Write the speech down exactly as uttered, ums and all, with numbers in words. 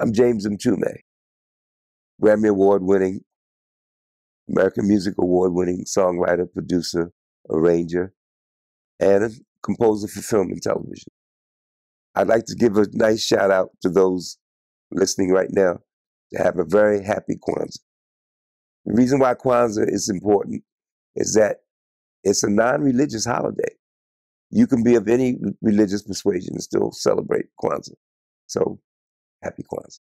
I'm James Mtume, Grammy Award-winning, American Music Award-winning songwriter, producer, arranger, and a composer for film and television. I'd like to give a nice shout out to those listening right now to have a very happy Kwanzaa. The reason why Kwanzaa is important is that it's a non-religious holiday. You can be of any religious persuasion and still celebrate Kwanzaa. So, happy Kwanzaa.